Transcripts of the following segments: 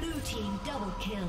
Blue team double kill.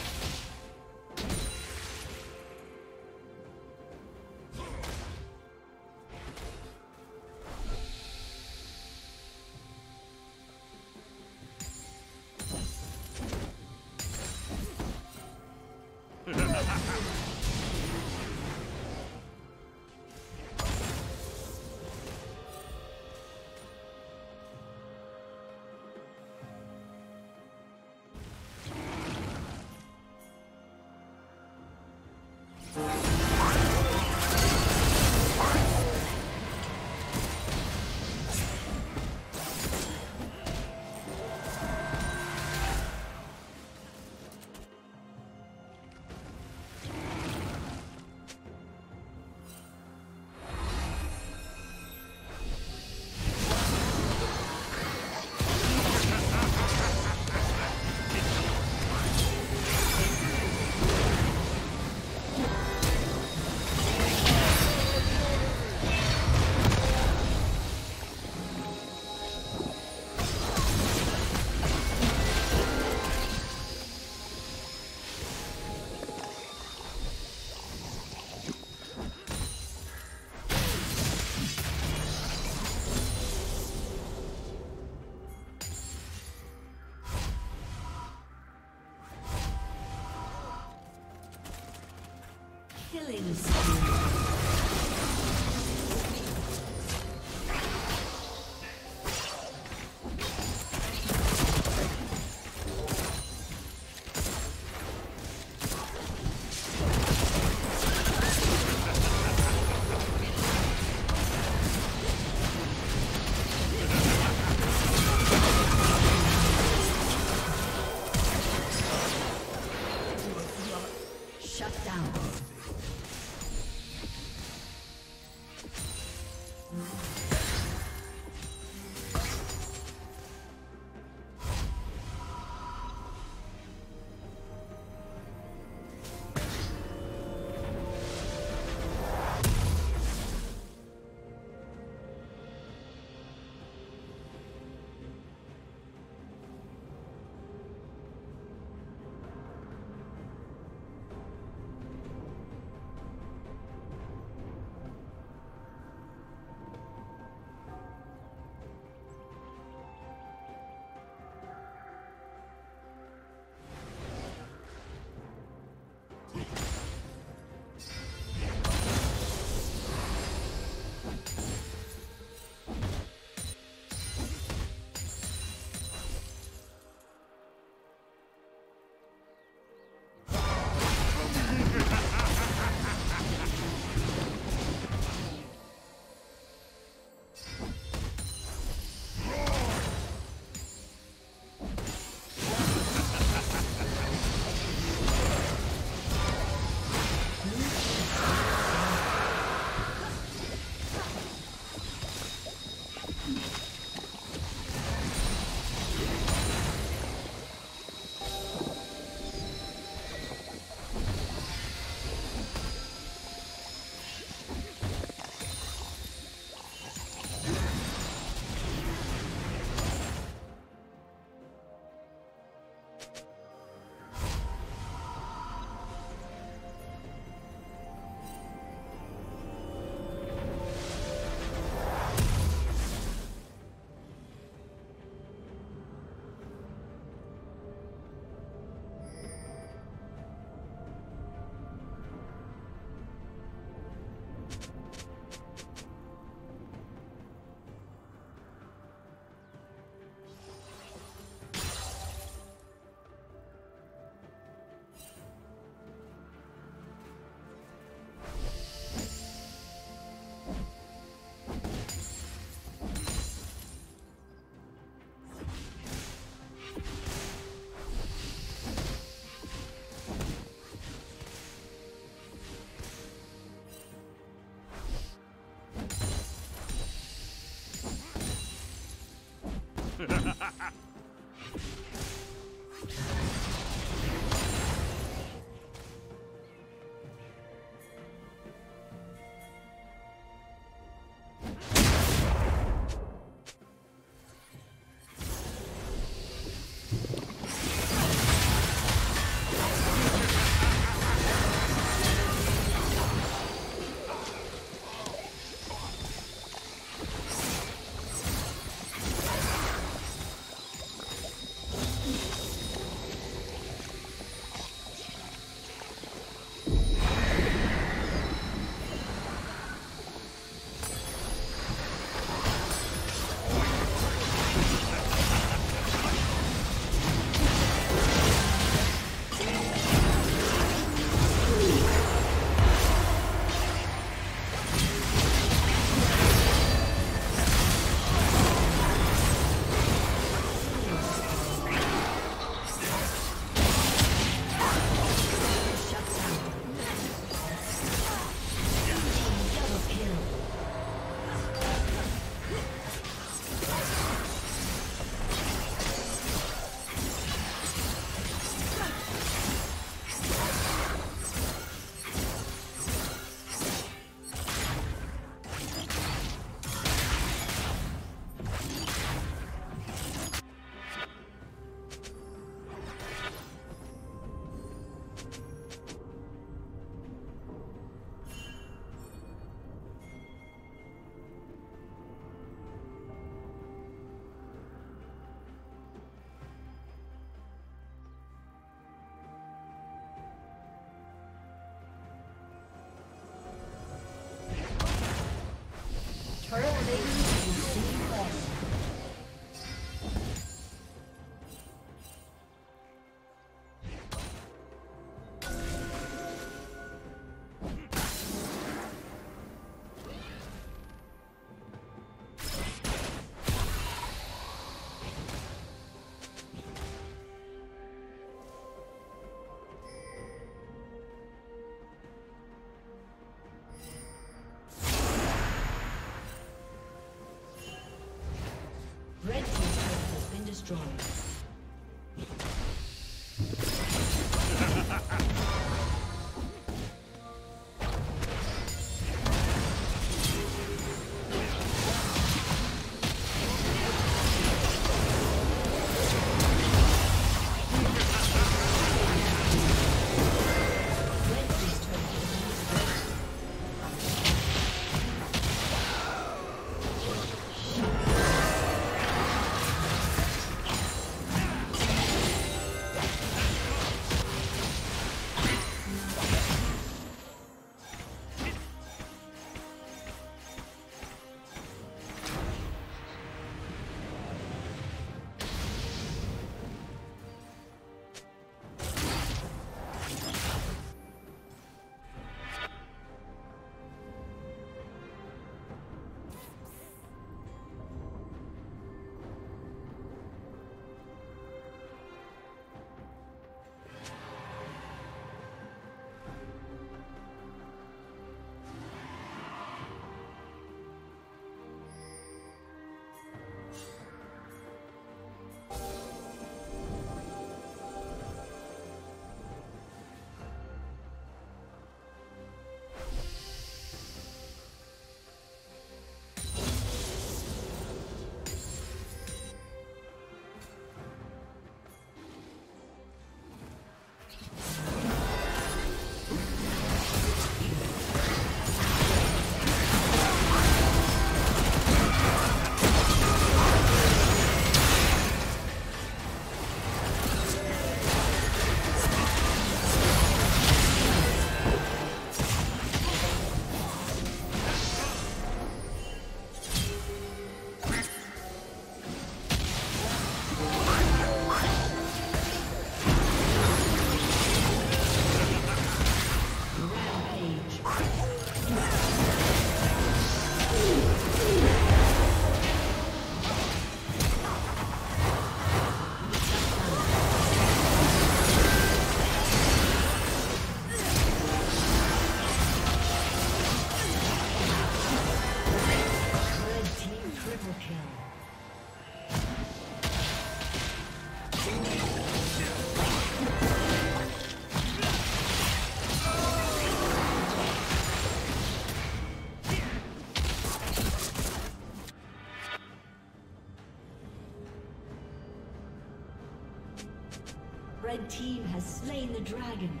Red team has slain the dragon.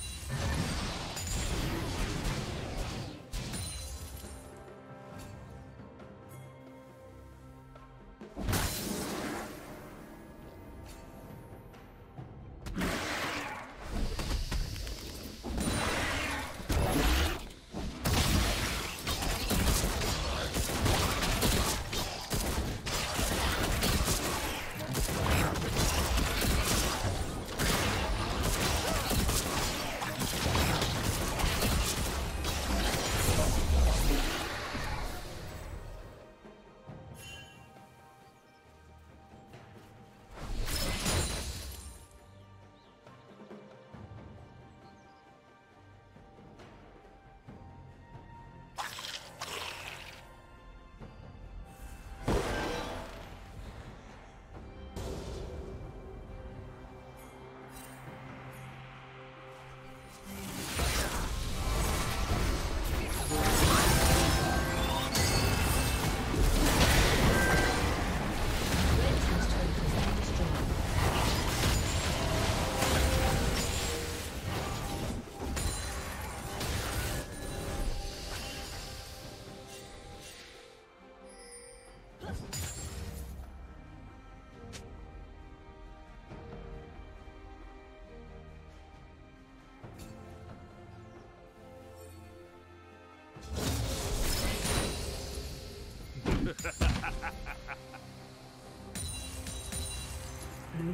Blue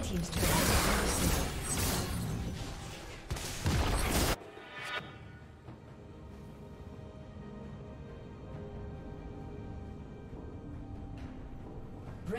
Red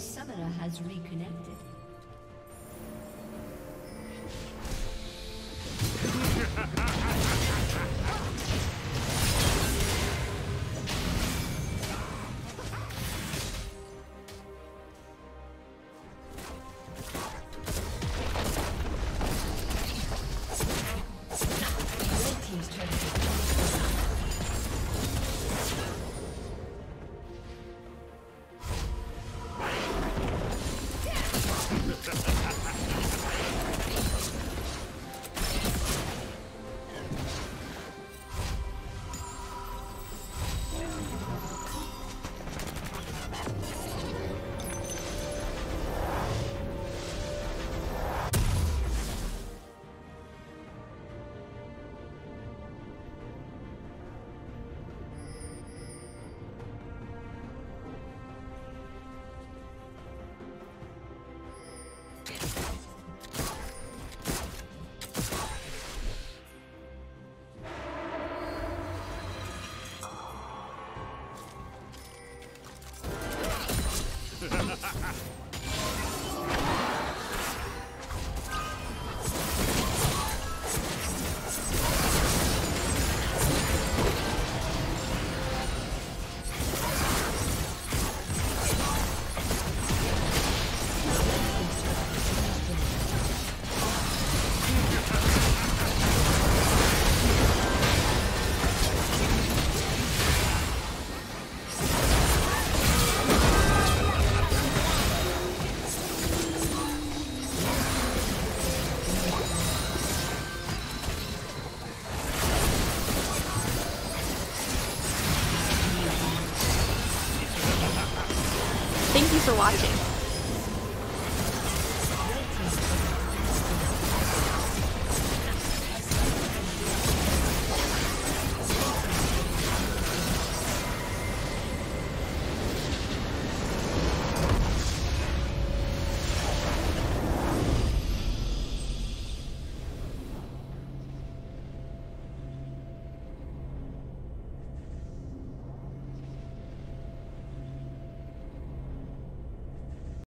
Summoner has reconnected. Thank you for watching.